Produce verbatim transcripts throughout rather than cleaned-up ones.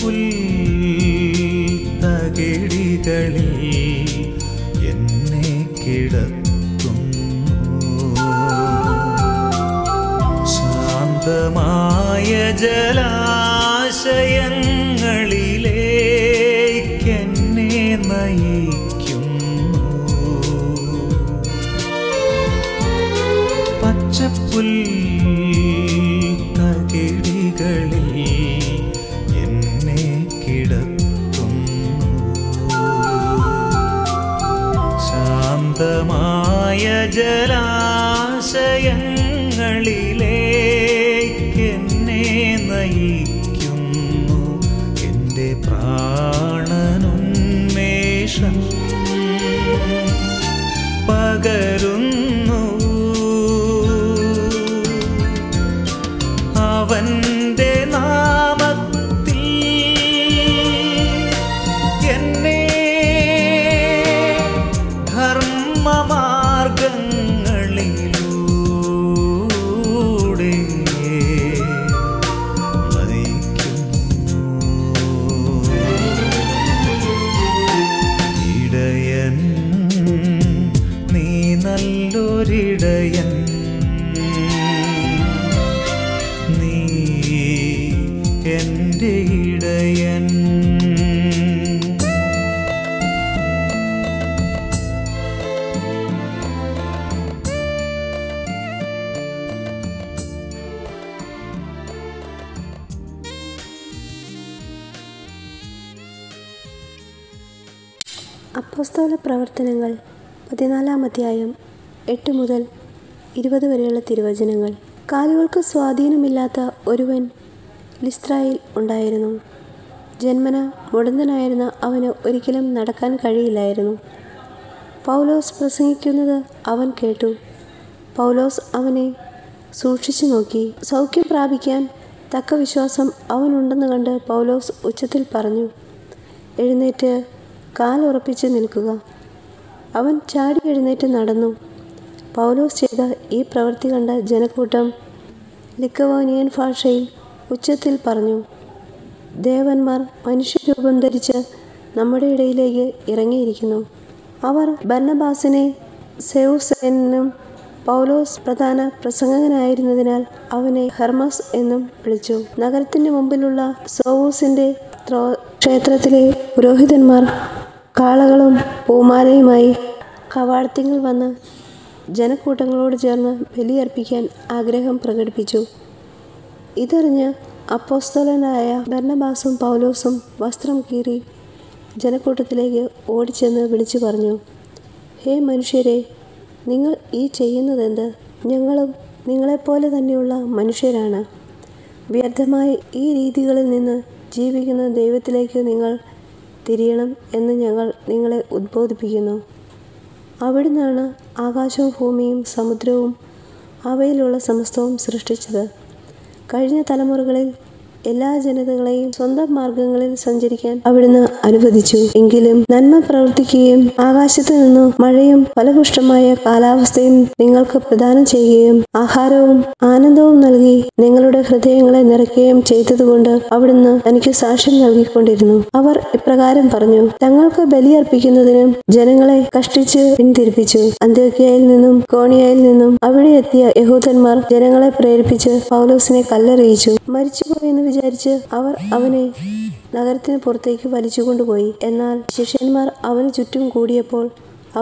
പുൽത്തകിടികളിൽ എന്നെ കിടത്തുന്നു. ശാന്തമായ ജലാശയങ്ങളിലേക്കെന്നെ നയിക്കുന്നു. പച്ചപ്പുൽ മായ ജലാശയങ്ങളിലേക്കെന്നെ നയിക്കുന്നു. എൻ്റെ പ്രാണനുന്മേഷം പകരുന്നു. അവൻ്റെ നാമത്തിൽ എന്നെ മാർഗങ്ങളിലൂടെ നയിക്കുന്നു. ഇടയൻ നീ, നല്ലൊരിടയൻ നീ, എൻ്റെ ഇടയൻ. അപ്പോസ്തല പ്രവർത്തനങ്ങൾ പതിനാലാം അധ്യായം എട്ട് മുതൽ ഇരുപത് വരെയുള്ള തിരുവചനങ്ങൾ. കാലുകൾക്ക് സ്വാധീനമില്ലാത്ത ഒരുവൻ ലിസ്ത്രയിൽ ഉണ്ടായിരുന്നു. ജന്മന മുടന്തനായിരുന്ന അവന് ഒരിക്കലും നടക്കാൻ കഴിയില്ലായിരുന്നു. പൗലോസ് പ്രസംഗിക്കുന്നത് അവൻ കേട്ടു. പൗലോസ് അവനെ സൂക്ഷിച്ചു നോക്കി. സൗഖ്യം പ്രാപിക്കാൻ തക്ക വിശ്വാസം അവനുണ്ടെന്ന് കണ്ട് പൗലോസ് ഉച്ചത്തിൽ പറഞ്ഞു, എഴുന്നേറ്റ് കാലുറപ്പിച്ച് നിൽക്കുക. അവൻ ചാടി എഴുന്നേറ്റ് നടന്നു. പൗലോസ് ചെയ്ത ഈ പ്രവൃത്തി കണ്ട ജനക്കൂട്ടം ലിക്കവോനിയൻ ഭാഷയിൽ ഉച്ചത്തിൽ പറഞ്ഞു, ദേവന്മാർ മനുഷ്യരൂപം ധരിച്ച് നമ്മുടെ ഇടയിലേക്ക് ഇറങ്ങിയിരിക്കുന്നു. അവർ ബർണബാസിനെ സെയൂസ് എന്നും പൗലോസ് പ്രധാന പ്രസംഗകനായിരുന്നതിനാൽ അവനെ ഹെർമസ് എന്നും വിളിച്ചു. നഗരത്തിൻ്റെ മുമ്പിലുള്ള സോവൂസിൻ്റെ ക്ഷേത്രത്തിലെ പുരോഹിതന്മാർ കാളകളും പൂമാലയുമായി കവാടത്തിങ്ങൾ വന്ന് ജനക്കൂട്ടങ്ങളോട് ചേർന്ന് ബലിയർപ്പിക്കാൻ ആഗ്രഹം പ്രകടിപ്പിച്ചു. ഇതറിഞ്ഞ് അപ്പോസ്തലനായ ബർണബാസും പൗലോസും വസ്ത്രം കീറി ജനക്കൂട്ടത്തിലേക്ക് ഓടിച്ചെന്ന് വിളിച്ചു പറഞ്ഞു, ഹേ മനുഷ്യരെ, നിങ്ങൾ ഈ ചെയ്യുന്നതെന്ത്? ഞങ്ങളും നിങ്ങളെപ്പോലെ തന്നെയുള്ള മനുഷ്യരാണ്. വ്യർത്ഥമായ ഈ രീതികളിൽ നിന്ന് ജീവിക്കുന്ന ദൈവത്തിലേക്ക് നിങ്ങൾ തിരിയണം എന്ന് ഞങ്ങൾ നിങ്ങളെ ഉദ്ബോധിപ്പിക്കുന്നു. അവിടുന്നാണ് ആകാശവും ഭൂമിയും സമുദ്രവും അവയിലുള്ള സമസ്തവും സൃഷ്ടിച്ചത്. കഴിഞ്ഞ തലമുറകളിൽ എല്ലാ ജനതകളെയും സ്വന്തം മാർഗങ്ങളിൽ സഞ്ചരിക്കാൻ അവിടുന്ന് അനുവദിച്ചു. എങ്കിലും നന്മ പ്രവർത്തിക്കുകയും ആകാശത്തു നിന്ന് മഴയും ഫലപുഷ്ടമായ കാലാവസ്ഥയും നിങ്ങൾക്ക് പ്രദാനം ചെയ്യുകയും ആഹാരവും ആനന്ദവും നൽകി നിങ്ങളുടെ ഹൃദയങ്ങളെ നിറയ്ക്കുകയും ചെയ്തതുകൊണ്ട് അവിടുന്ന് തനിക്ക് സാക്ഷ്യം നൽകിക്കൊണ്ടിരുന്നു. അവർ ഇപ്രകാരം പറഞ്ഞു, തങ്ങൾക്ക് ബലിയർപ്പിക്കുന്നതിനും ജനങ്ങളെ കഷ്ടിച്ച് പിന്തിരിപ്പിച്ചു. അന്ത്യോക്യയിൽ നിന്നും കോണിയയിൽ നിന്നും അവിടെ എത്തിയ യഹൂദന്മാർ ജനങ്ങളെ പ്രേരിപ്പിച്ച് പൗലോസിനെ കല്ലെറിയിച്ചു. മരിച്ചുപോയെന്ന് വിചാരിച്ച് അവർ അവനെ നഗരത്തിന് പുറത്തേക്ക് വലിച്ചുകൊണ്ടുപോയി. എന്നാൽ ശിഷ്യന്മാർ അവന് ചുറ്റും കൂടിയപ്പോൾ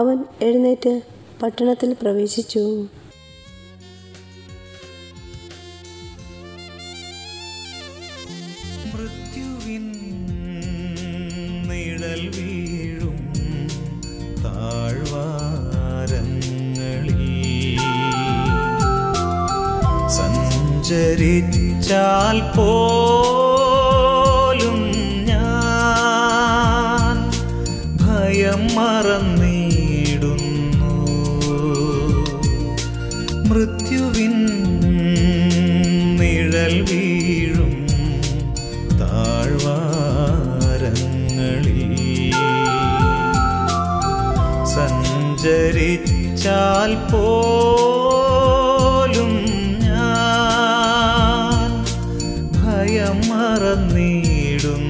അവൻ എഴുന്നേറ്റ് പട്ടണത്തിൽ പ്രവേശിച്ചു. മൃത്യുവിൻ നിഴൽ വീഴും താഴ്വാരങ്ങളിൽ സഞ്ചരിച്ചു ാൽ പോലും ഞാൻ ഭയം മറന്നിടുന്നു. മൃത്യുവിൻ നിഴൽ വീഴും താഴ്വാരങ്ങളിൽ സഞ്ചരിച്ചാൽ പോലും മറന്നിടും.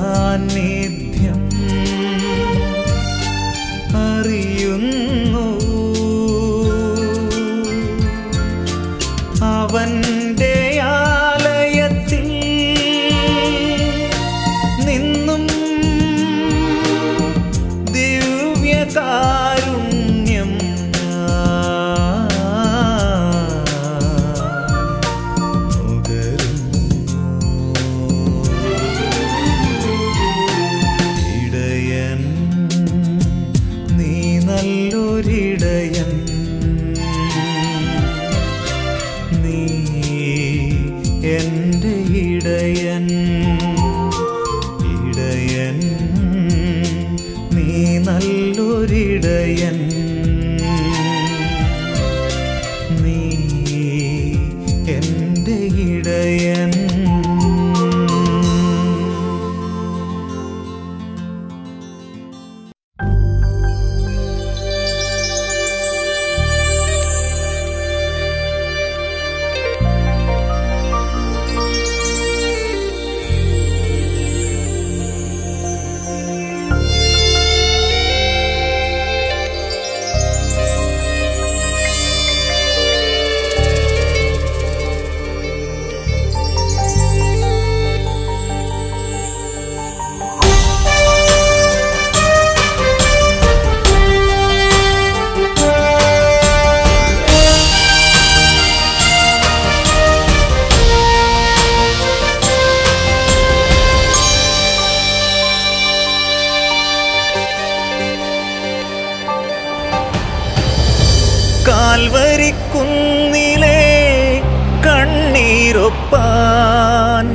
സാന്നിധ്യം അറിയുന്നു. അവൻ്റെ ആലയത്തിൽ നിന്നും ദിവ്യകാരുണ്യം നുകരുന്നു. ഇടയൻ നീ, നല്ലൊരിടയൻ എൻ്റെ ഇടയൻ, ഇടയൻ നീ, നല്ലൊരിടയൻ നീ, എൻ്റെ ഇടയൻ. കാൽവരിക്കുന്നിലെ കണ്ണീരൊപ്പാൻ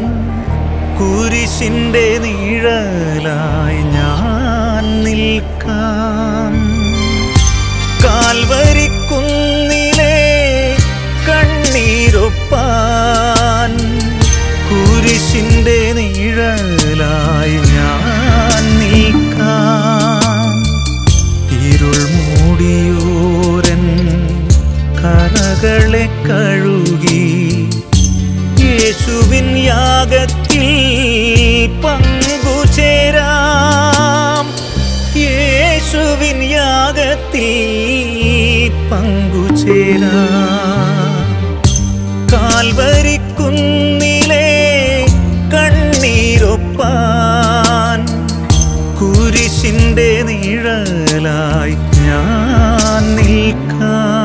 കുരിശിൻ്റെ നിഴലായി ഞാൻ നിൽക്കാം. കാൽവരിക്കുന്നിലെ കണ്ണീരൊപ്പാൻ കുരിശിൻ്റെ നിഴലായി ഞാൻ നിൽക്കാം. ഇരുൾ മൂടിയോരൻ കരകളെ കഴുകി യേശുവിൻ യാഗത്തിൽ പങ്കുചേരാം, യേശുവിൻ യാഗത്തിൽ പങ്കുചേരാം. കാൽവരിക്കുന്നിലെ കണ്ണീരൊപ്പാൻ കുരിശിൻ്റെ നിഴലായി ഞാൻ നിൽക്കാം.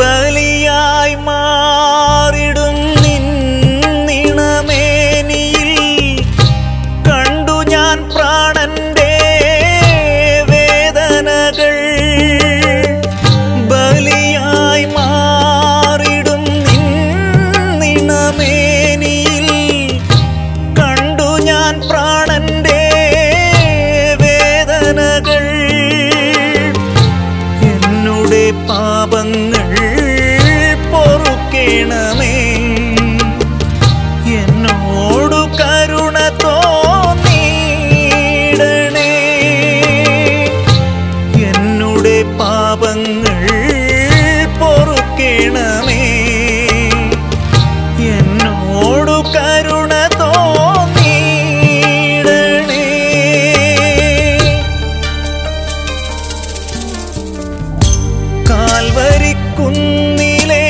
ബലിയായി മാറിടും നിന്നിണമേനിയിൽ കണ്ടു ഞാൻ പ്രാണന്റെ വേദനകൾ. ബലിയായി മാറിടും നിന്നിണമേനിയിൽ കണ്ടു ഞാൻ പ്രാണന്റെ വേദനകൾ. എന്നുടെ പാപങ്ങൾ പൊറുക്കേണമേ, എന്നോടു കരുണ തോന്നിടണേ. എന്നുടെ പാപങ്ങൾ പൊറുക്കേണമേ, എന്നോടു കരുണ തോന്നിടണേ. കാൽവരിക്കുന്നിലെ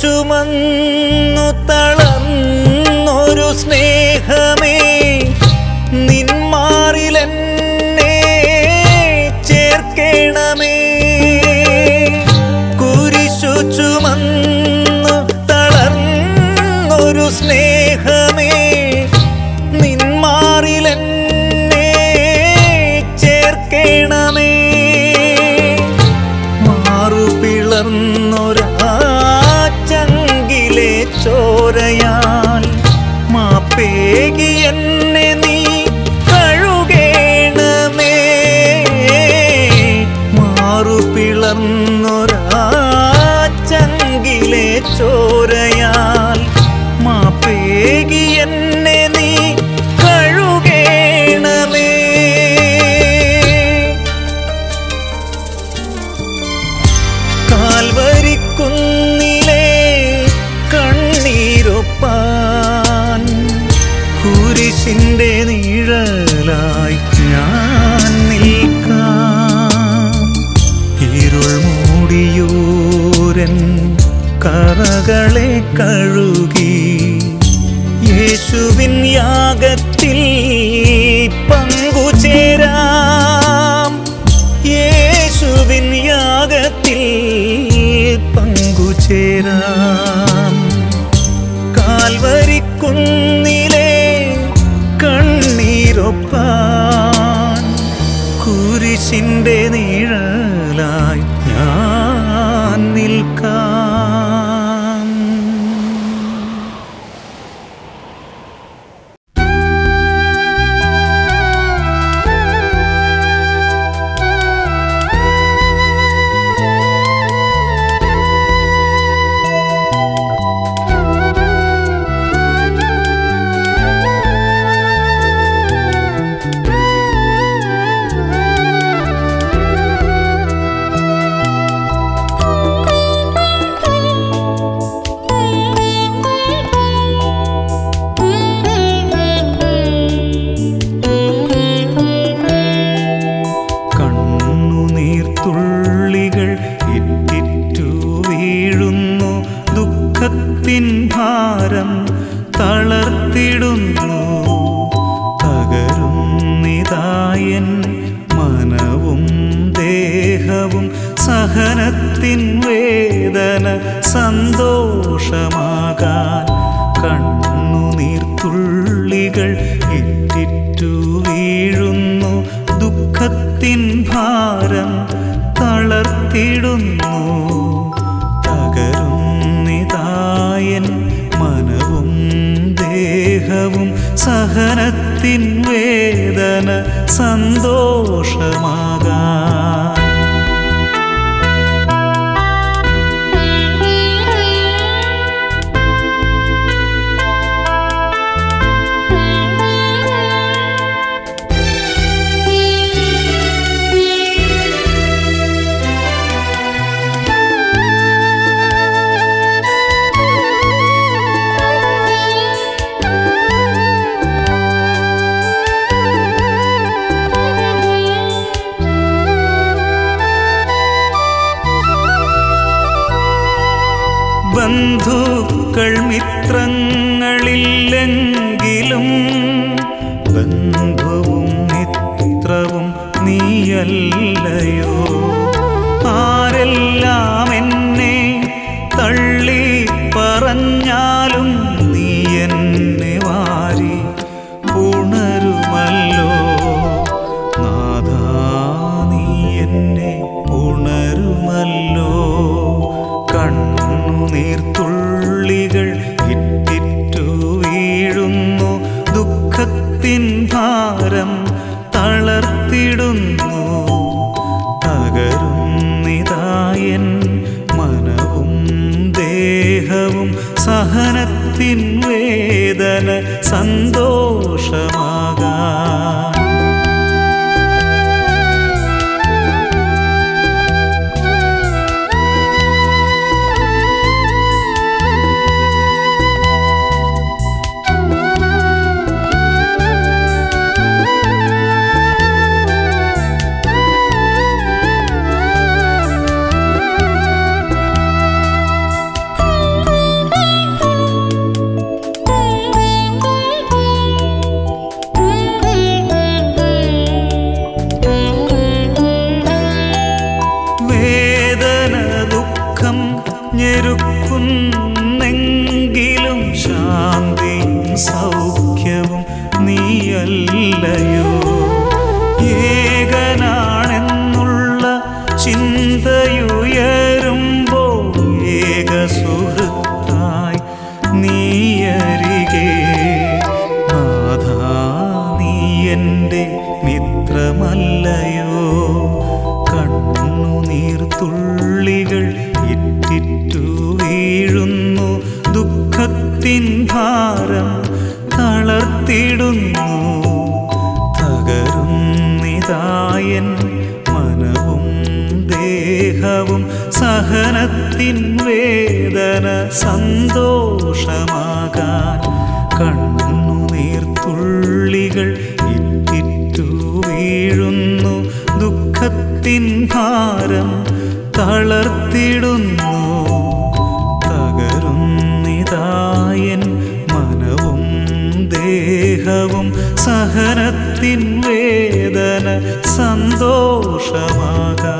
ചുമന്നു തളന്നൊരു സ്നേഹമേ നിന്മാറിലെന്നെ ചേർക്കണമേ. കുരിശു ചുമന്നു തളന്നൊരു സ്നേഹമേ നിന്മാറിലെന്നെ ചേർക്കണമേ. ചോരയാൽ മാപ്പേകി എന്നെ നീ കഴുകേണമേ. മാറുപിളർന്നൊരാ ചങ്കിലെ ചോരയാൽ മാപ്പേകി എന്നെ നീ കഴുകേണമേ. കാൽവരിക്കുന്നിലെ കുരിശിന്റെ നിഴലായി ഞാൻ നിൽക്കാം. ഇരുൾ മൂടിയോരൻ കറകളെ കഴുകി യേശുവിൻ യാഗത്തിൽ പങ്കുചേരാം. യേശുവിൻ യാഗത്തിൽ പങ്കുചേരാം. കാൽവരിക്കുന്നിലെ കണ്ണീരൊപ്പാൻ കുരിശിന്റെ നിഴലായി ഞാൻ നിൽക്കാം. സഹനത്തിൻ വേദന സന്തോഷമാകാൻ ില്ലെങ്കിലും ബന്ധുവും മിത്രവും നീയല്ലയോ. ആരെല്ലാം എന്നെ തള്ളി പറഞ്ഞാലും നീ എന്നെ വാരി ഉണരുമല്ലോ നാഥാ. നീ എന്നെ ഉണരുമല്ലോ. കണ്ണുനീർത്തുള്ളികൾ ദുഃഖത്തിൻ ഭാരം തളർത്തിടുന്നു തകരും നിതായൻ തകർത്തിടുന്നു തകരുന്നിതായൻ മനവും ദേഹവും സഹനത്തിൻ വേദന സന്തോഷമാകാൻ കണ്ണുനീർത്തുള്ളികൾ ഇറ്റിറ്റു വീഴുന്നു ദുഃഖത്തിൻ ഭാരം തളർത്തിടുന്നു തകരുന്നിതായൻ മനവും ദേഹവും സഹനത്തിൻ വേദന സന്തോഷമാകാൻ.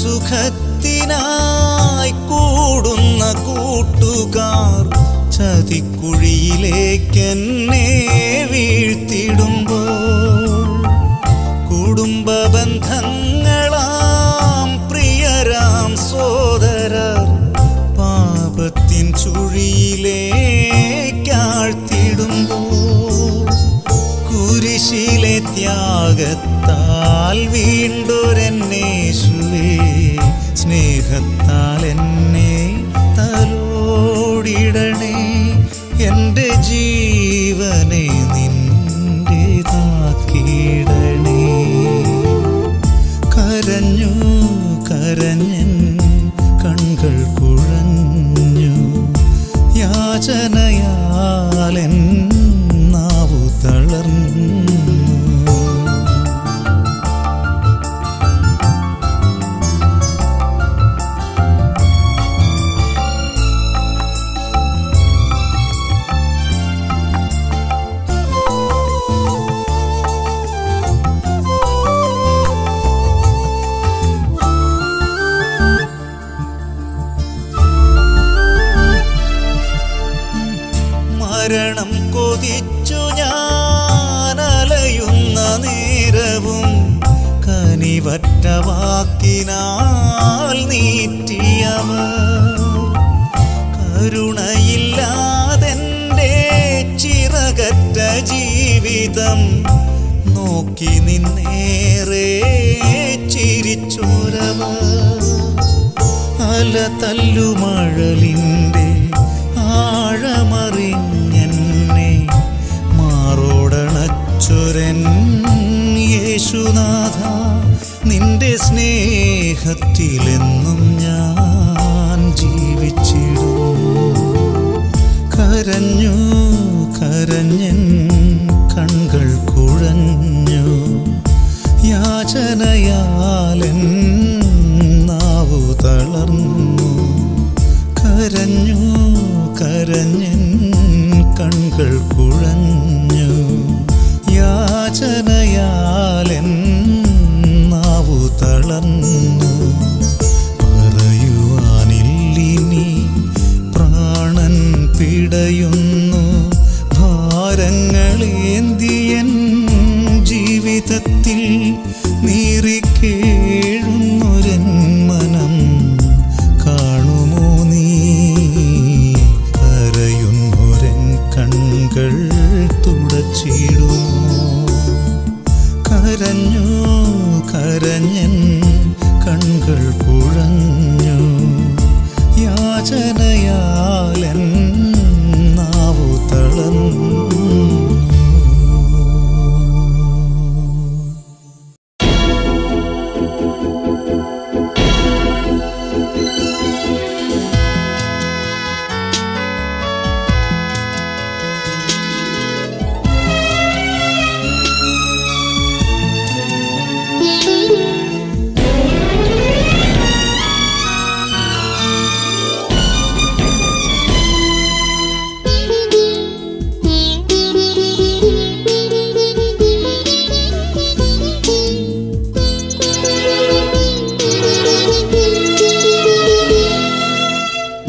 സുഖത്തിനായി കൂടുന്ന കൂട്ടുകാർ ചതിക്കുഴിയിലേക്കെന്നെ വീഴ്ത്തിടുമ്പോൾ കുടുംബ ബന്ധങ്ങളാം പ്രിയരാം സോദരർ പാപത്തിൻ ചുഴിയിലേക്കാഴ്ത്തിടുമ്പോൾ കുരിശിലെ ത്യാഗത്താൽ വീണ്ടൊരെന്നേശുവേ സ്നേഹത്താൽ എന്നെ തലോടിടണേ എൻ്റെ ജീവനെ നിൻ്റേതാക്കിയിടണേ. കരഞ്ഞു കരഞ്ഞൻ കൺകൾ കുഴഞ്ഞു യാചനയാലെൻ നാവു തളർന്നു. മരണം കൊതിച്ചു ഞാനലയുന്ന നേരവും കനിവറ്റ വാക്കിനാൽ നീറ്റിയവർ കരുണയില്ലാതെൻ്റെ ചിറകറ്റ ജീവിതം നോക്കി നിന്നേറെ ചിരിച്ചോരവർ അല തല്ലുമഴലിൻ്റെ ആഴമറി ൻ യേശുനാഥ നിന്റെ സ്നേഹത്തിലെന്നും ഞാൻ ജീവിച്ചിടും. കരഞ്ഞു കരഞ്ഞൻ കൺകൾ കുഴഞ്ഞു യാചനയാ തളർന്നു പറയുവാനില്ലിനി പ്രാണൻ പിടയുന്നു ഭാരങ്ങളേന്തിയൻ ജീവിതത്തിൽ നീറിക്കേഴുന്നൊരൻ മനം കാണുമോ നീ? അരയുന്നൊരൻ കണ്ണുകൾ തുടച്ചിടുമോ? കരഞ്ഞു കരഞ്ഞൻ കണ്ണുകൾ പുഴഞ്ഞു യാചനയാലൻ നാവു തളർന്നു.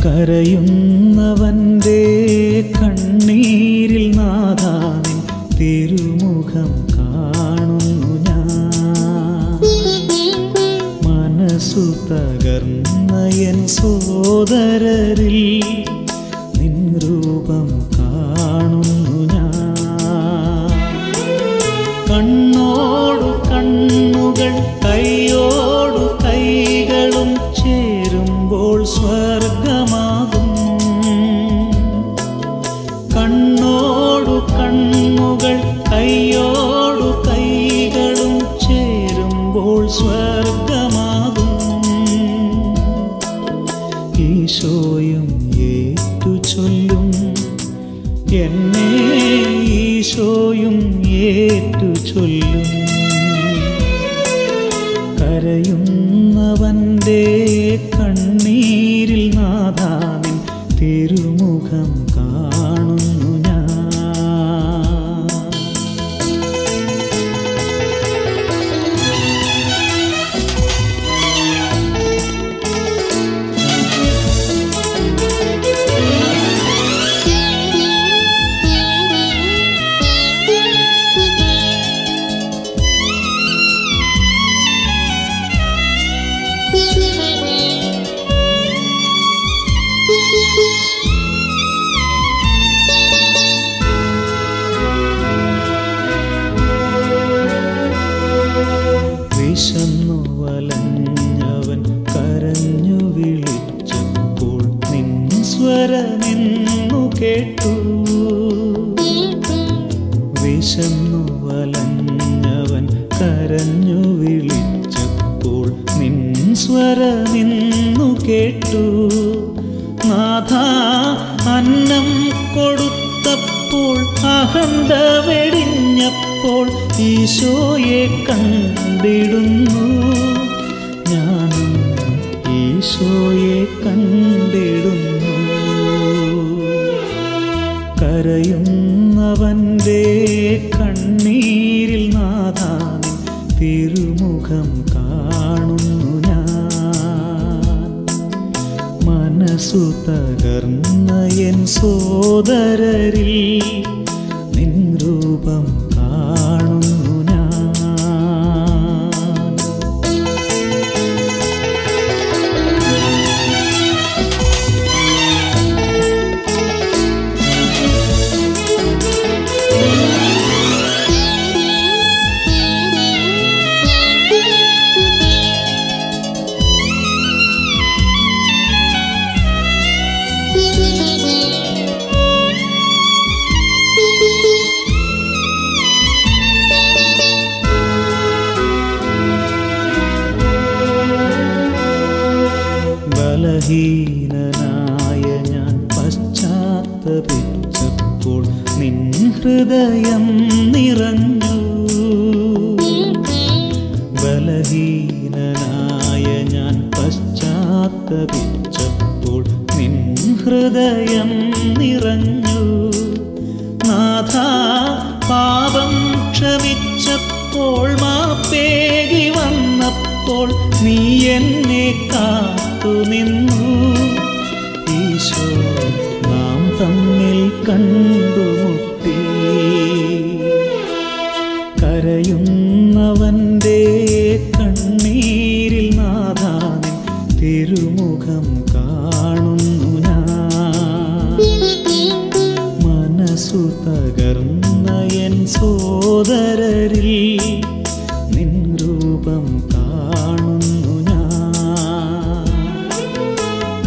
കരയുന്നവൻ്റെ കണ്ണീരിൽ നാഥാവിൻ തിരുമുഖം കാണുന്നു ഞാൻ. മനസ്സു തകർന്ന എൻ സോദരരിൽ നിൻ രൂപം കാണുന്നു ഞാൻ. കണ്ണോടു കണ്ണുകൾ കൈയോടു കൈകളും ചേരുമ്പോൾ സ്വർഗമാകും. കണ്ണോടു കണ്ണുകൾ കൈയോടു കൈകളും ചേരുമ്പോൾ സ്വർഗമാകും. ഈശോയും ഏറ്റു ചൊല്ലും എന്നെ, ഈശോയും ഏറ്റു ചൊല്ലും. കരയുന്നവൻ്റെ കണ്ണീരിൽ നാഥാവിൻ തിരുമുഖം കാണുന്നു ഞാൻ. വിശന്നുവലഞ്ഞവൻ കരഞ്ഞു വിളിച്ചപ്പോൾ നിൻ സ്വരമെന്നു കേട്ടു. വിശന്നുവലഞ്ഞവൻ കരഞ്ഞു വിളിച്ചപ്പോൾ നിൻ സ്വരമെന്നു കേട്ടു. നാഥാ അന്നം കൊടുത്തപ്പോൾ അഹന്ത വെടിഞ്ഞപ്പോൾ ഈശോയെ കണ്ടിടുന്നു. ഞാനും ഈശോയെ കണ്ടിടുന്നു. കരയുന്നവൻ്റെ കണ്ണീരിൽ നാഥാവിൻ തിരുമുഖം കാണുന്നു ഞാൻ. മനസ്സു തകർന്ന എൻ സോദരരിൽ നിൻ രൂപം കാണുന്നു ഞാൻ. ഹീനനായ ഞാൻ പശ്ചാത്തപിച്ചപ്പോൾ നിൻ ഹൃദയം നിറഞ്ഞു. ബലഹീനനായ ഞാൻ പശ്ചാത്തപിച്ചപ്പോൾ നിൻ ഹൃദയം നിറഞ്ഞു. നാഥാ പാപം ക്ഷമിച്ചപ്പോൾ മാപ്പേകി വന്നപ്പോൾ നീ എന്നെ കാത്തുനിന്നു ഈശോ, നാം തമ്മിൽ കണ്ടുമുട്ടി. കരയുന്നവൻ്റെ കണ്ണീരിൽ നാഥാവിൻ തിരുമുഖം കാണുന്നു ഞാൻ. മനസ്സു തകർന്ന എൻ സോദരരിൽ നിൻ രൂപം കാണുന്നു ഞാൻ.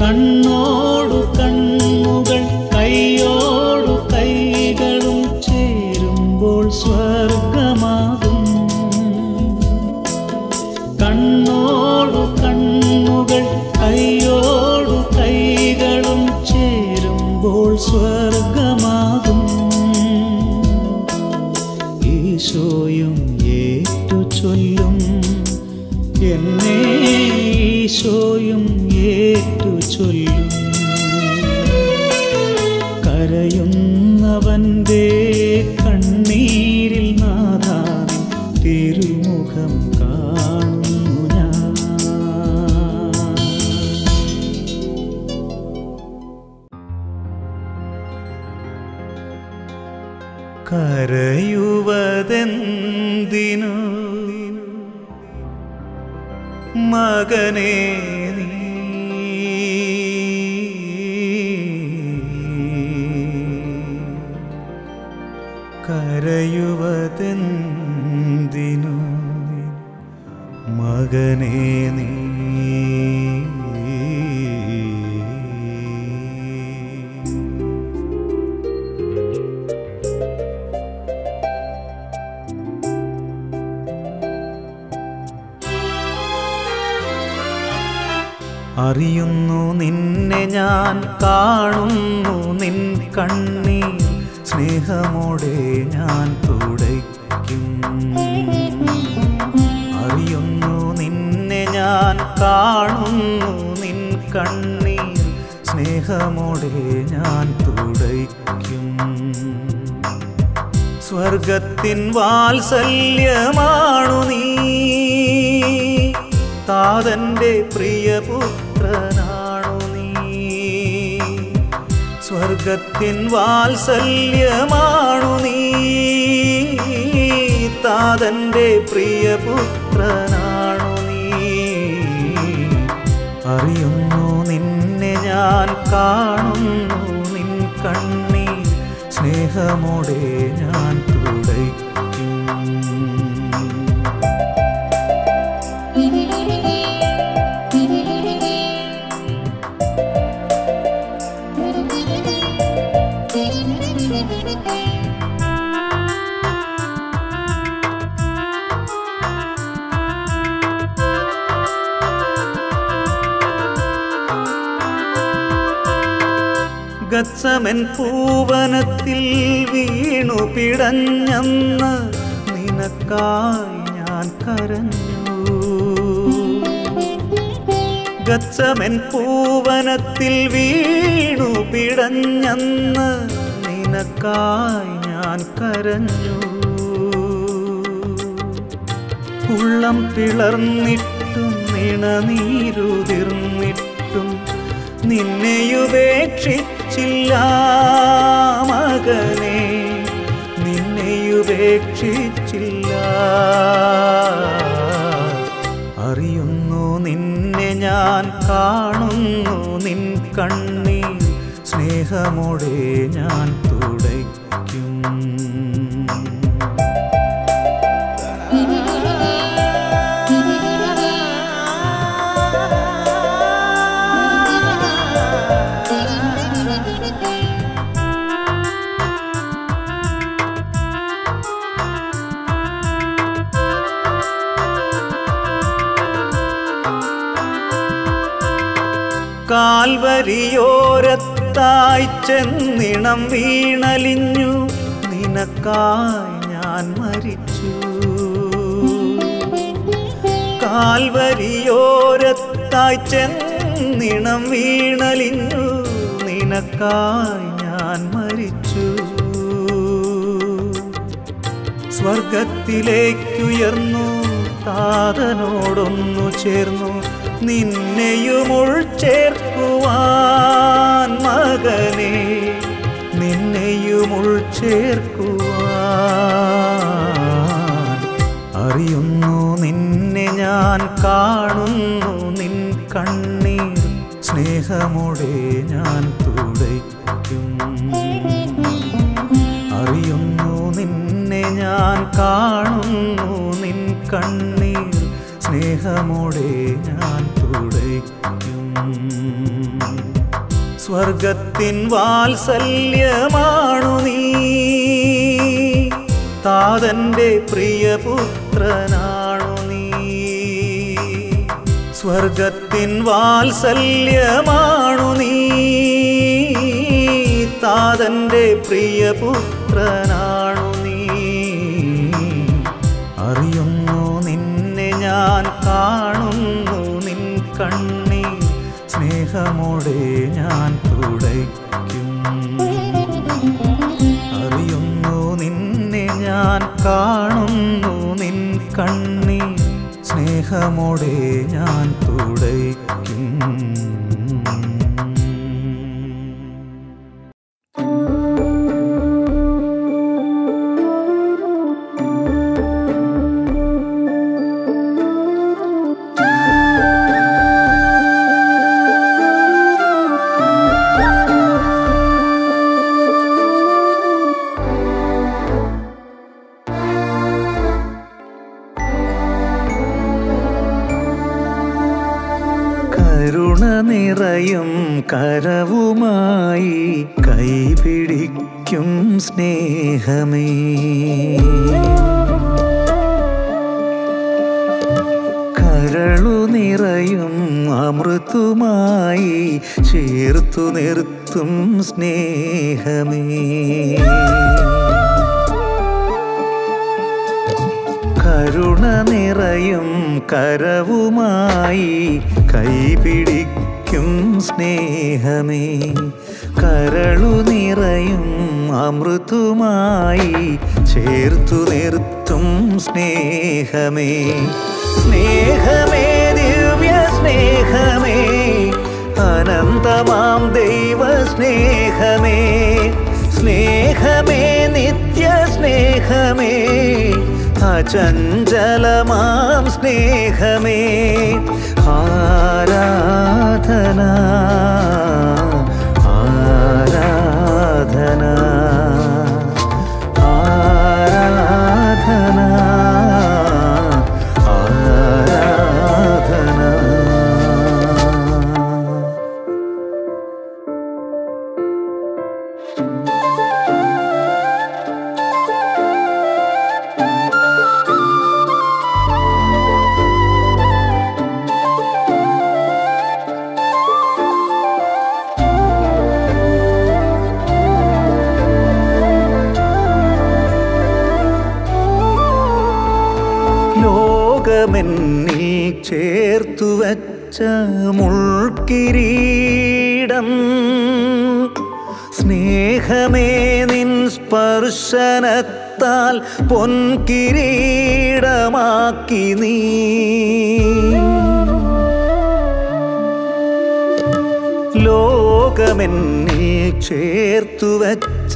കണ്ണോടു കണ്ണുകൾ കൈയോടു കൈകളും ചേരുമ്പോൾ സ്വർഗമാകും. കണ്ണോടു കണ്ണുകൾ കൈയോടു കൈകളും ചേരുമ്പോൾ സ്വർഗമാകും. ഈശോയും ഏറ്റു ചൊല്ലും എന്നെ, ഈശോയും ഏറ്റു ചൊല്ലും. കരയുന്നവൻ്റെ കണ്ണീരിൽ നാഥാവിൻ തിരുമുഖം കാണുന്നു ഞാൻ. കരയുവതെന്തിനു മകനേ നീ? കരയുവതെന്തിനു മകനേ നീ? അറിയുന്നു നിന്നെ ഞാൻ, കാണുന്നു നിൻ കണ്ണീർ സ്നേഹമോടെ ഞാൻ തുടയ്ക്കും. അറിയുന്നു നിന്നെ ഞാൻ, കാണുന്നു നിൻ കണ്ണീർ സ്നേഹമോടെ ഞാൻ തുടയ്ക്കും. സ്വർഗത്തിൻ വാത്സല്യമാണു നീ, താതൻ്റെ പ്രിയപുത്രനാണു നീ. സ്വർഗത്തിൻ വാത്സല്യമാണു നീ, താതൻ്റെ പ്രിയപുത്രനാണു നീ. അറിയുന്നു നിന്നെ ഞാൻ, കാണുന്നു നിൻ കണ്ണീർ സ്നേഹമോടെ ഞാൻ തുടയ്ക്കും. ഗത്സമൻ പൂവനത്തിൽ വീണു പിടഞ്ഞെന്ന് നിനക്കായി ഞാൻ കരഞ്ഞു. ഗത്സമൻ പൂവനത്തിൽ വീണു പിടഞ്ഞെന്ന് നിനക്കായി ഞാൻ കരഞ്ഞു. ഉള്ളം പിളർന്നിട്ടും നിണനീരുതിർന്നിട്ടും നിന്നെയുപേക്ഷിച്ചില്ല മകനെ, നിന്നെയുപേക്ഷിച്ചില്ല. അറിയുന്നു നിന്നെ ഞാൻ, കാണുന്നു നിൻ കണ്ണീർ സ്നേഹമോടെ ഞാൻ തുടയ്ക്കും. കാൽവരിയോരത്തായി ചെന്നിണം വീണലിഞ്ഞു നിനക്കായി ഞാൻ മരിച്ചു. കാൽവരിയോരത്തായി ചെന്നിണം വീണലിഞ്ഞു നിനക്കായി ഞാൻ മരിച്ചു. സ്വർഗത്തിലേക്കുയർന്നു താതനോടൊന്നു ചേർന്നു നിന്നെയും ഉൾച്ചേർക്കുവാൻ മകനേ, നിന്നെയും ഉൾച്ചേർക്കുവാൻ. അറിയുന്നു നിന്നെ ഞാൻ, കാണുന്നു നിൻ കണ്ണീർ, സ്നേഹമോടെ ഞാൻ തുടയ്ക്കും. അറിയുന്നു നിന്നെ ഞാൻ, കാണുന്നു നിൻ കണ്ണീർ, സ്നേഹമോടെ ഞാൻ തുടയ്ക്കും. സ്വർഗത്തിൻ വാത്സല്യമാണു നീ, താതൻ്റെ പ്രിയപുത്രനാണു നീ. സ്വർഗത്തിൻ വാത്സല്യമാണു നീ, താതൻ്റെ പ്രിയപുത്രനാണു നീ. അറിയുന്നു നിന്നെ ഞാൻ, കാണുന്നു നിൻ കണ്ണി, സ്നേഹമോടെ ഞാൻ തുടയ്ക്കും. അറിയുന്നു നിന്നെ ഞാൻ, കാണുന്നു നിൻ കണ്ണി, സ്നേഹമോടെ ഞാൻ തുടയ്ക്കും. കരുണനിറയും കരവുമായി കൈപിടിക്കും സ്നേഹമേ, കരളു നിറയും അമൃതുമായി ചേർത്തു നിർത്തും സ്നേഹമേ. കരുണ നിറയും കരവുമായി കൈപിടിക്കും സ്നേഹമേ, കരളു നിറയും അമൃതുമായി ചേർത്തു നിർത്തും സ്നേഹമേ. സ്നേഹമേ, ദിവ്യ സ്നേഹമേ, അനന്തമാം ദൈവ സ്നേഹമേ. സ്നേഹമേ, നിത്യ സ്നേഹമേ, അചഞ്ചലമാം സ്നേഹമേ. ആരാധന ആരാധന ആരാധന ആരാധന. ിൽ ചേർത്തു വച്ച മുൾക്കിരീടം സ്നേഹമേ, നിൻ സ്പർശനത്താൽ പൊൻകിരീടമാക്കി നീ. ലോകമെന്നിൽ ചേർത്തു വച്ച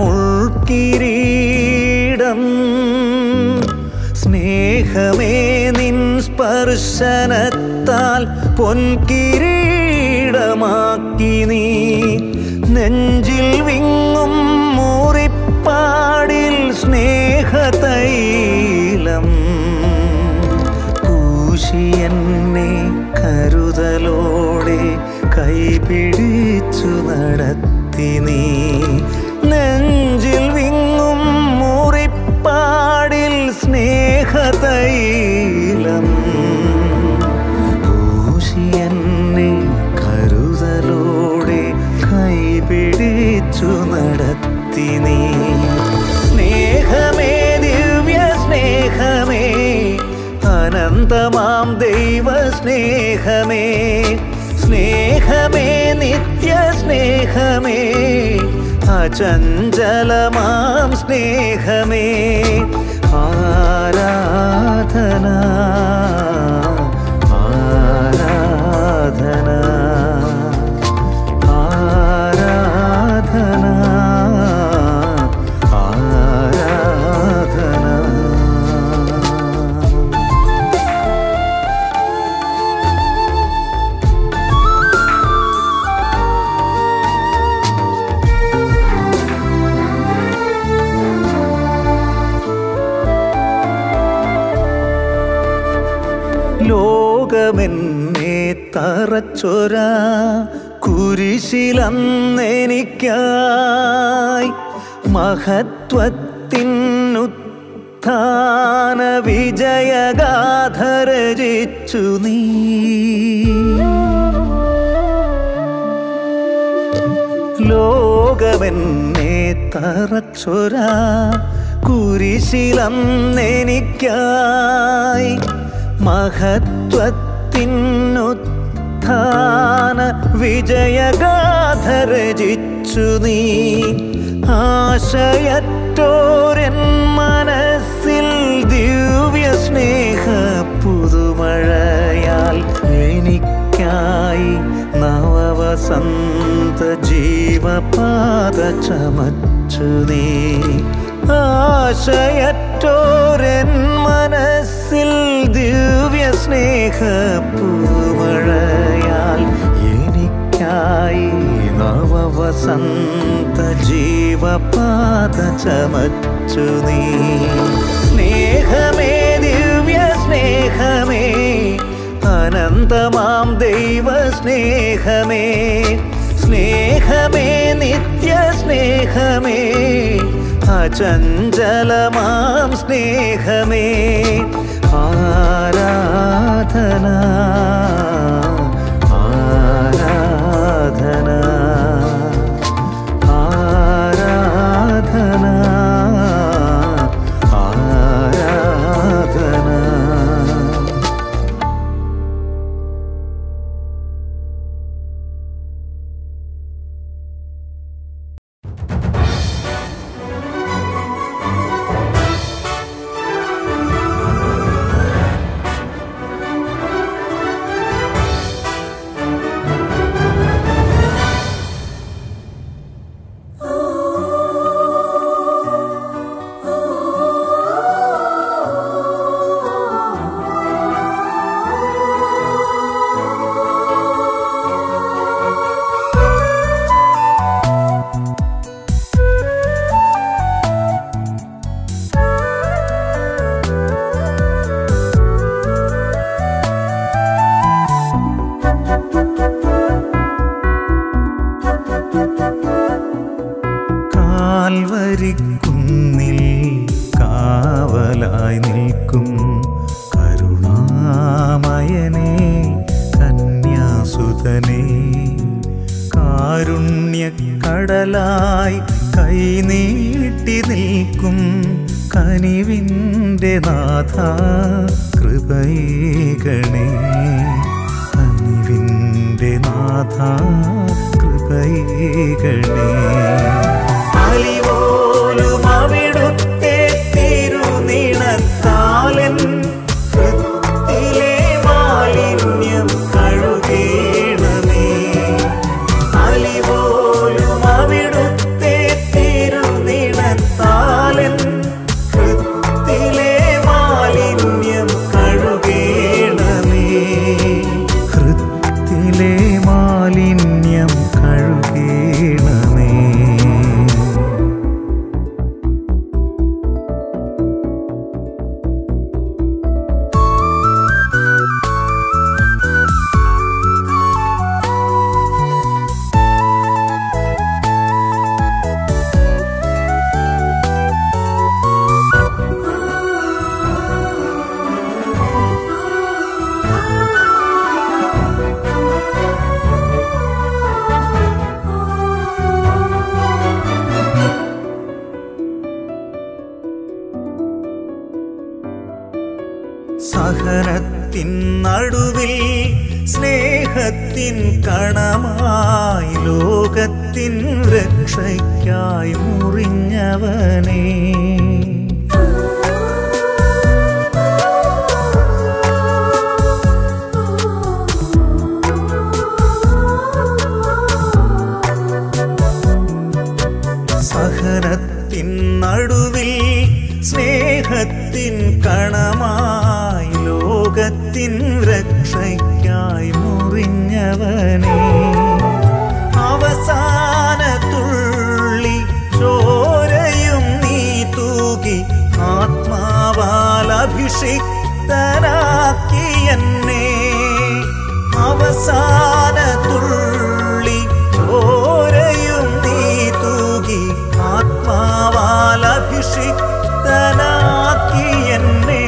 മുൾക്കിരീടം സ്നേഹമേ, നിൻ സ്പർശനത്താൽ പൊൻകിരീടമാക്കി നീ. നെഞ്ചിൽ വിങ്ങും മുറിപ്പാടിൽ സ്നേഹതൈലം പൂശി എന്നെ കരുതലോടെ കൈപിടിച്ചു നടത്തി നീ. നെഞ്ചിൽ വിങ്ങും മുറിപ്പാടിൽ സ്നേഹതൈലം പൂശി എന്നെ കരുതലോടെ കൈപിടിച്ചു നടത്തി നീ. സ്നേഹമേ, ദിവ്യ സ്നേഹമേ, അനന്തമാം ദൈവ സ്നേഹമേ. സ്നേഹമേ, നിത്യ സ്നേഹമേ, അചഞ്ചലമാം സ്നേഹമേ. ആ आराधना आराधना आराधना आराधना। ലോകമെന്നെ തറച്ചൊര കുരിശിലെനിക്കായി മഹത്വത്തിനുത്ഥാന വിജയഗാഥ രചിച്ചു നീ, ലോകമെന്നെ തറച്ചൊര കുരിശിലെനിക്കായി മഹത്വത്തിനുത്ഥാന വിജയഗാഥ രചിച്ചു നീ. ആശയത്തോരൻ മനസ്സിൽ ദിവ്യ സ്നേഹ പുതുമഴയാൽ എനിക്കായി നവവസന്ത ജീവപാത ചമച്ചു നീ. ആശയത്തോരൻ മനസ്സിൽ ദിവ്യ സ്നേഹ പൂമഴയാൽ എനിക്കായി നവവസന്ത ജീവപാത ചമച്ചു നീ. സ്നേഹമേ ദിവ്യ സ്നേഹമേ അനന്തമാം ദൈവ സ്നേഹമേ, സ്നേഹമേ നിത്യ സ്നേഹമേ അചഞ്ചലമാം സ്നേഹമേ. ആരാധന ആരാധന ആരാധന ആരാധന. രക്ഷയ്ക്കായി മുറിഞ്ഞവനേ ശക്തനാക്കി എന്നെ അവസാന തുള്ളി ചോരയും നീ തൂകി ആത്മാവാൽ അഭിഷിക്തനാക്കി എന്നെ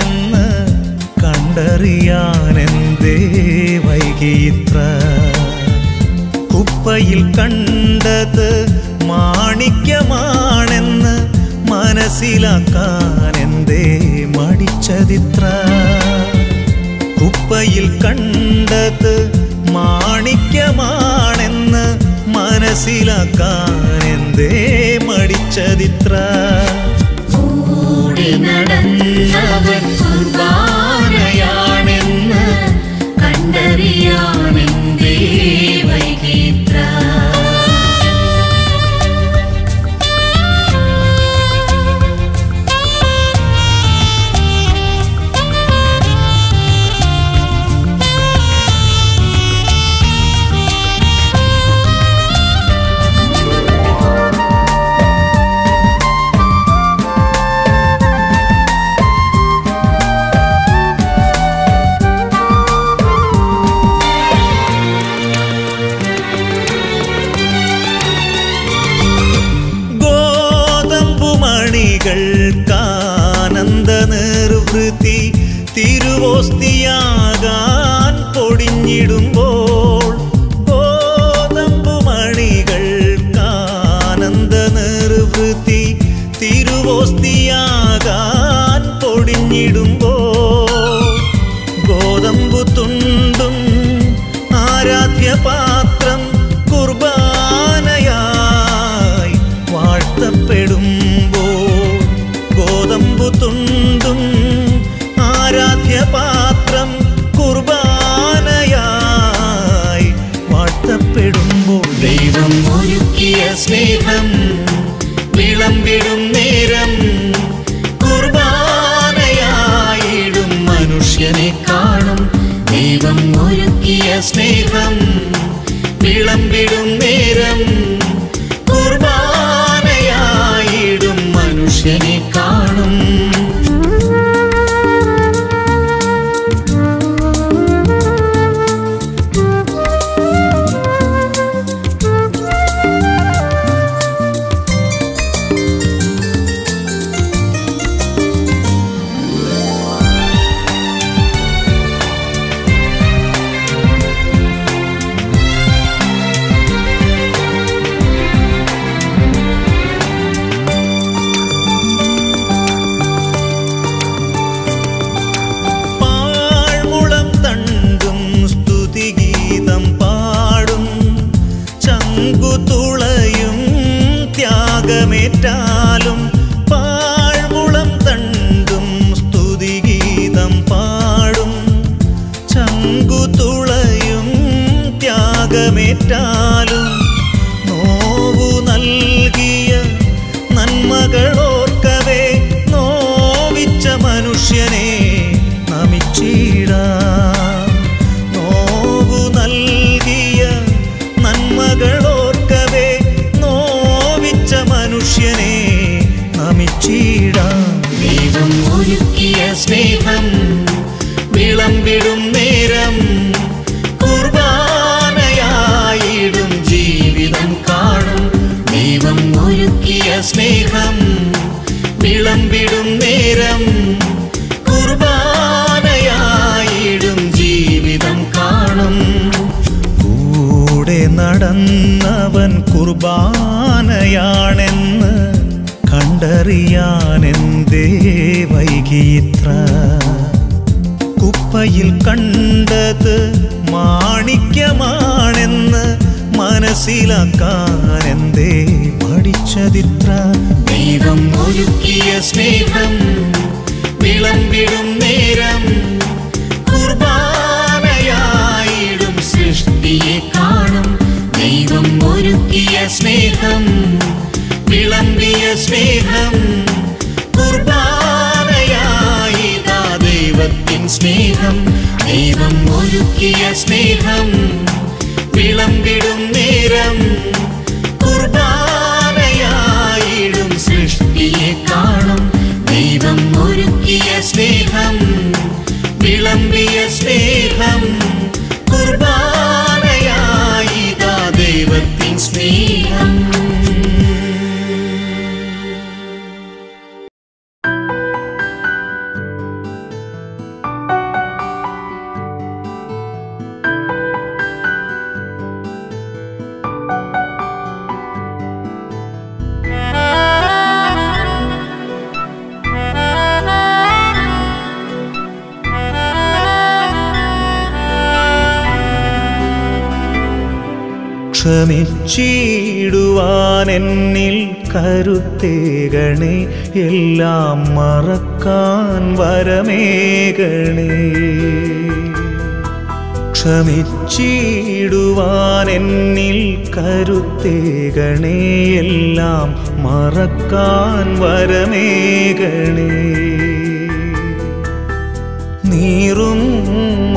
യാണെന്ന് കണ്ടറിയാമെന്തേ വൈകി ആനന്ദ നിർവൃത്തി തിരുവോസ്തിയാകാൻ പൊടിഞ്ഞിടുമ്പോൾ കോതമ്പുമണികൾ ആനന്ദ നിർവൃത്തി തിരുവോസ്തിയാകാൻ പൊടിഞ്ഞിടുമ്പോൾ കോതമ്പു തുണ്ടും ആരാധ്യ പാത്രം കുർബാനയായി വാഴ്ത്തപ്പെടും തുണ്ടും ആരാധ്യ പാത്രം കുർബാനയായി വാഴ്ത്തപ്പെടുമ്പോൾ ദൈവം ഒരുക്കിയ സ്നേഹം വിളമ്പിടും നേരം കുർബാനയായിടും മനുഷ്യനെ കാണും ദൈവം ഒരുക്കിയ സ്നേഹം വിളമ്പിടും നേരം കുർബാനയായിടും മനുഷ്യനെ കാണും ും പാഴ്മുളം തണ്ടും സ്തുതിഗീതം പാടും ചങ്കുതുളയും ത്യാഗമേറ്റാലും നോവു നൽകിയ നന്മകളോർക്കവേ നോവിച്ച മനുഷ്യനെ നമിച്ചിടാ നോവു നൽകിയ നന്മകളോ മനുഷ്യനെ നമിച്ചിടാം ദൈവം ഒരുക്കിയ സ്നേഹം വിളമ്പിടും നേരം കുർബാനയായിടും ജീവിതം കാണും ദൈവം ഒരുക്കിയ സ്നേഹം വിളമ്പിടും നേരം കുർബാനയായിടും ജീവിതം കാണും നടന്നവൻ കുർബാനയാണെന്ന് കണ്ടറിയാനെന്തേ വൈകിയിത്ര കുപ്പയിൽ കണ്ടത് മാണിക്യമാണെന്ന് മനസ്സിലാക്കാനെന്തേ മടിച്ചതിത്ര ദൈവം ഒരുക്കിയ സ്നേഹം വിളമ്പിടും നേരം കുർബാനയായിടും സൃഷ്ടിയെ കാണും ദൈവം ഒരുക്കിയ സ്നേഹം വിളമ്പിയ സ്നേഹം കുർബാനയായിതാ ദൈവത്തിൻ സ്നേഹം ദൈവം ഒരുക്കിയ സ്നേഹം വിളമ്പിടും നേരം കുർബാനയായിടും സൃഷ്ടിയെ കാണും ദൈവം ഒരുക്കിയ സ്നേഹം വിളമ്പിയ സ്നേഹം കുർബാനയായിതാ ദൈവത്തിൻ സ്നേഹം ക്ഷമിച്ചിടുവാനെന്നിൽ കരുത്തേകണേ എല്ലാം മറക്കാൻ വരമേകണേ ക്ഷമിച്ചിടുവാനെന്നിൽ കരുത്തേകണേ എല്ലാം മറക്കാൻ വരമേകണേ നീറും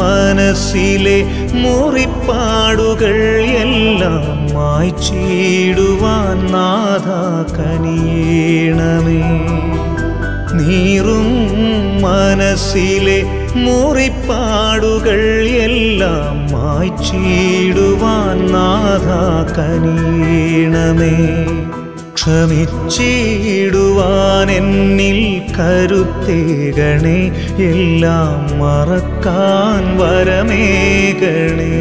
മനസ്സിലെ മുറിപ്പാടുകൾ എല്ലാം മായ്ച്ചിടുവാൻ നാഥ കനിയേണമേ നീറും മനസ്സിലെ മുറിപ്പാടുകൾ എല്ലാം മായ്ച്ചിടുവാൻ നാഥ കനിയേണമേ ക്ഷമിച്ചിടുവാനെന്നിൽ കരുത്തേകണേ, എല്ലാം മറക്കാൻ വരമേകണേ.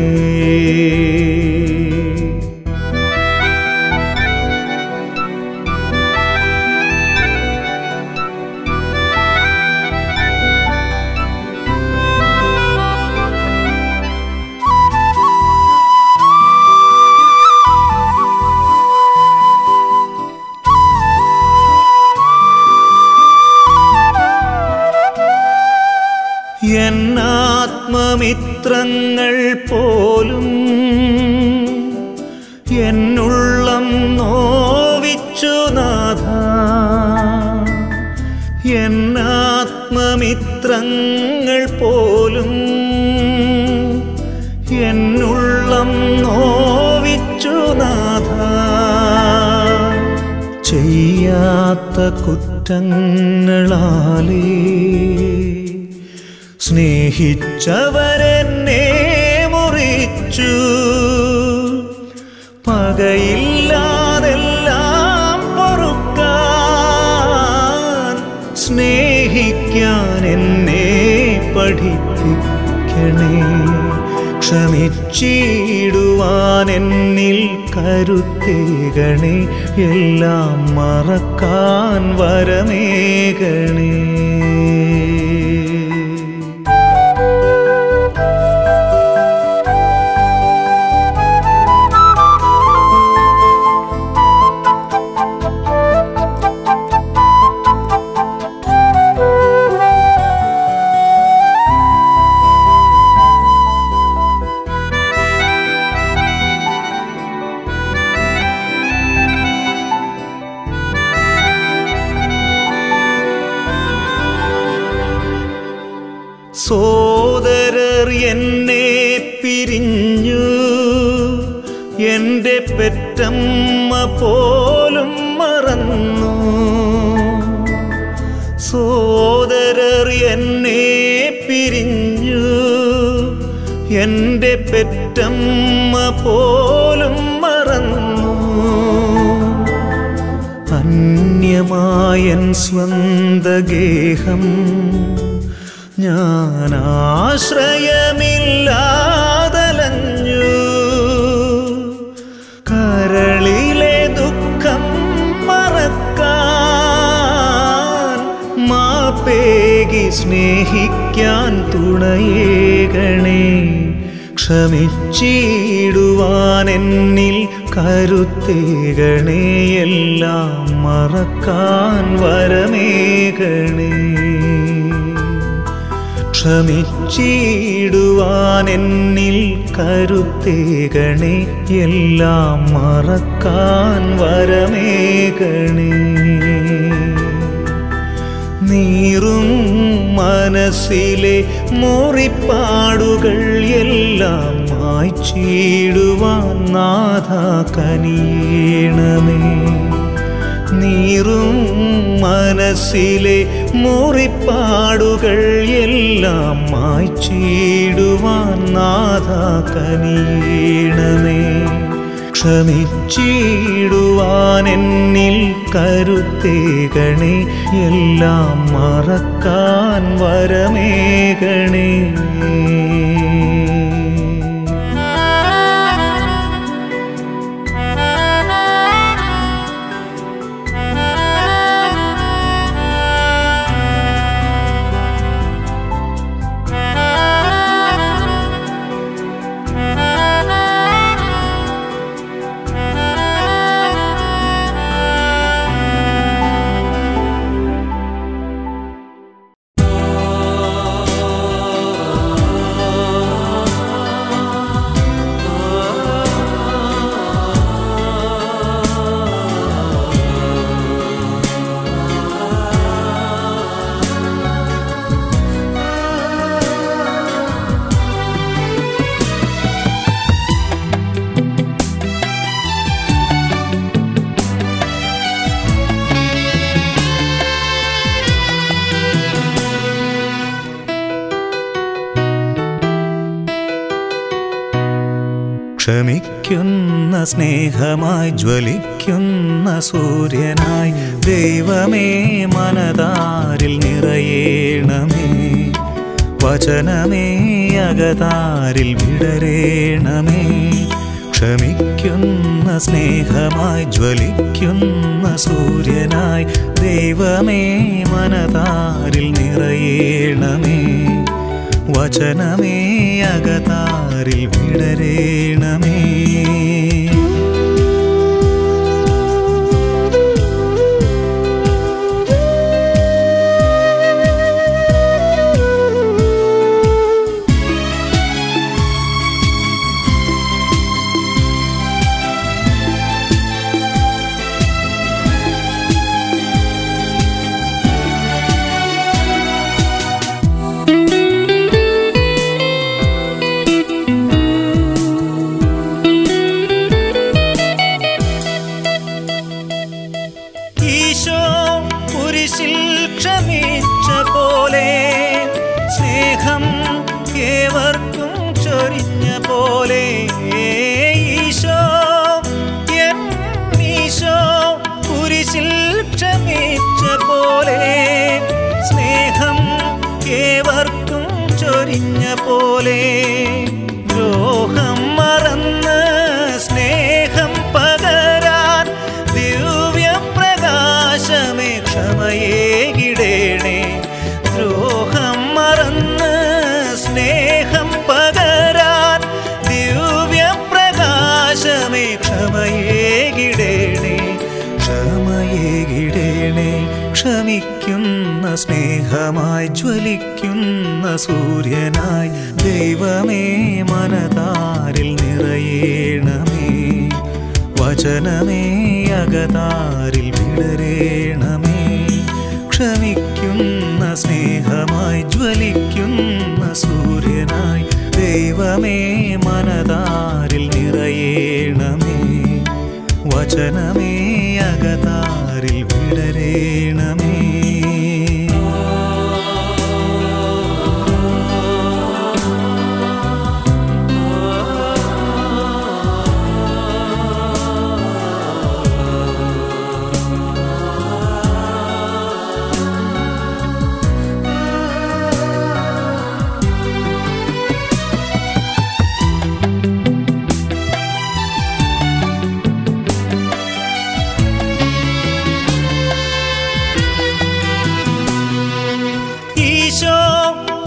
ത്രങ്ങൾ പോലും എന്നുള്ളം നോവിച്ചു നാഥ, എന്നാത്മമിത്രങ്ങൾ പോലും എന്നുള്ളം നോവിച്ചു നാഥ. ചെയ്യാത്ത കുറ്റങ്ങളാലേ സ്നേഹിച്ചവരെന്നെ മുറിച്ചു, പകയില്ലാതെല്ലാം പൊറുക്കാൻ സ്നേഹിക്കാൻ എന്നെ പഠിപ്പിക്കണേ. ക്ഷമിച്ചിടുവാൻ എന്നിൽ കരുത്തേകണേ, എല്ലാം മറക്കാൻ വരമേകണേ. സോദരർ എന്നെ പിരിഞ്ഞു, എൻ്റെ പെറ്റമ്മ പോലും മറന്നു. സോദരർ എന്നെ പിരിഞ്ഞു, എൻ്റെ പെറ്റമ്മ പോലും മറന്നു. അന്യമായൻ സ്വന്തഗേഹം ഞാനാശ്രയമില്ലാതലഞ്ഞു, കരളിലെ ദുഃഖം മറക്കാൻ മാപ്പേകി സ്നേഹിക്കാൻ തുണയേകണേ. ക്ഷമിച്ചിടുവാൻ എന്നിൽ കരുത്തേകണേ, എല്ലാം മറക്കാൻ വരമേകണേ. ക്ഷമിച്ചിടുവാൻ എന്നിൽ കരുത്തേകണേ, എല്ലാം മറക്കാൻ വരമേകണേ. നീറും മനസ്സിലെ മുറിപ്പാടുകൾ എല്ലാം മായ്ച്ചിടുവാൻ നാഥ കനിയേണമേ. നീറും മനസ്സിലെ മുറിപ്പാടുകൾ എല്ലാം മായ്ച്ചിടുവാൻ നാഥ കനിയേണമേ. ക്ഷമിച്ചിടുവാൻ എന്നിൽ കരുത്തേകണേ, എല്ലാം മറക്കാൻ വരമേകണേ. ക്ഷമിക്കുന്ന സ്നേഹമായി ജ്വലിക്കുന്ന സൂര്യനായി ദൈവമേ മനതാരിൽ നിറയേണമേ, വചനമേ അകതാരിൽ വിടരേണമേ. ക്ഷമിക്കുന്ന സ്നേഹമായി ജ്വലിക്കുന്ന സൂര്യനായി ദൈവമേ മനതാരിൽ നിറയേണമേ, വചനമേ അകതാരിൽ വിടരേണമേ. സ്നേഹമായി ജ്വലിക്കുന്ന സൂര്യനായി ദൈവമേ മനതാരിൽ നിറയേണമേ, വചനമേ അകതാരിൽ വിടരേണമേ. ക്ഷമിക്കുന്ന സ്നേഹമായി ജ്വലിക്കുന്ന സൂര്യനായി ദൈവമേ മനതാരിൽ നിറയേണമേ, വചനമേ അകതാരിൽ വിടരേണമേ.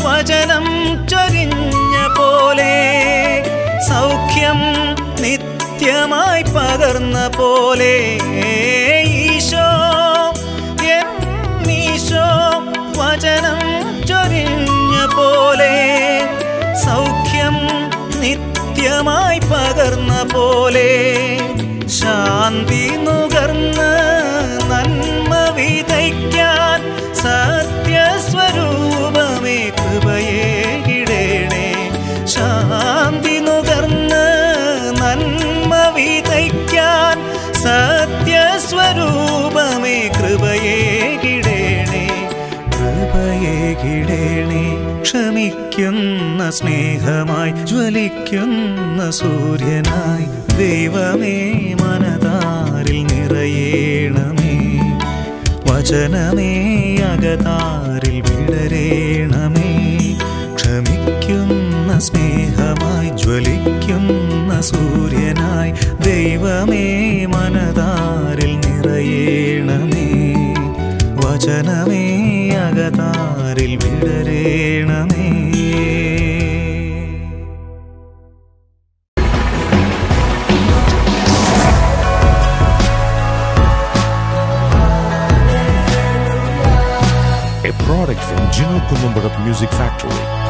വചനം ചൊരിഞ്ഞ പോലെ സൗഖ്യം നിത്യമായി പകർന്ന പോലെ ഈശോ എന്നീശോ വചനം ചൊരിഞ്ഞ പോലെ സൗഖ്യം നിത്യമായി പകർന്ന പോലെ ശാന്തി നുകർന്ന് നന്മ വിതയ്ക്കാൻ സത്യസ്വരൂപമേ കൃപയേ കിടേണേ. ശാന്തി നുകർന്ന് നന്മ വിതയ്ക്കാൻ സത്യസ്വരൂപമേ കൃപയേ കിടേണേ, കൃപയേ കിടേണേ. ക്ഷമിക്കുന്ന സ്നേഹമായി ജ്വലിക്കുന്ന സൂര്യനായി ദൈവമേ മനതാരിൽ നിറയേണമേ, വചനമേ അകതാരിൽ വിടരേണമേ. ക്ഷമിക്കുന്ന സ്നേഹമായി ജ്വലിക്കുന്ന സൂര്യനായി ദൈവമേ മനതാരിൽ നിറയേണമേ, വചനമേ അകതാരിൽ വിടരേണമേ. Product from Gino Kumumbarat Music Factory.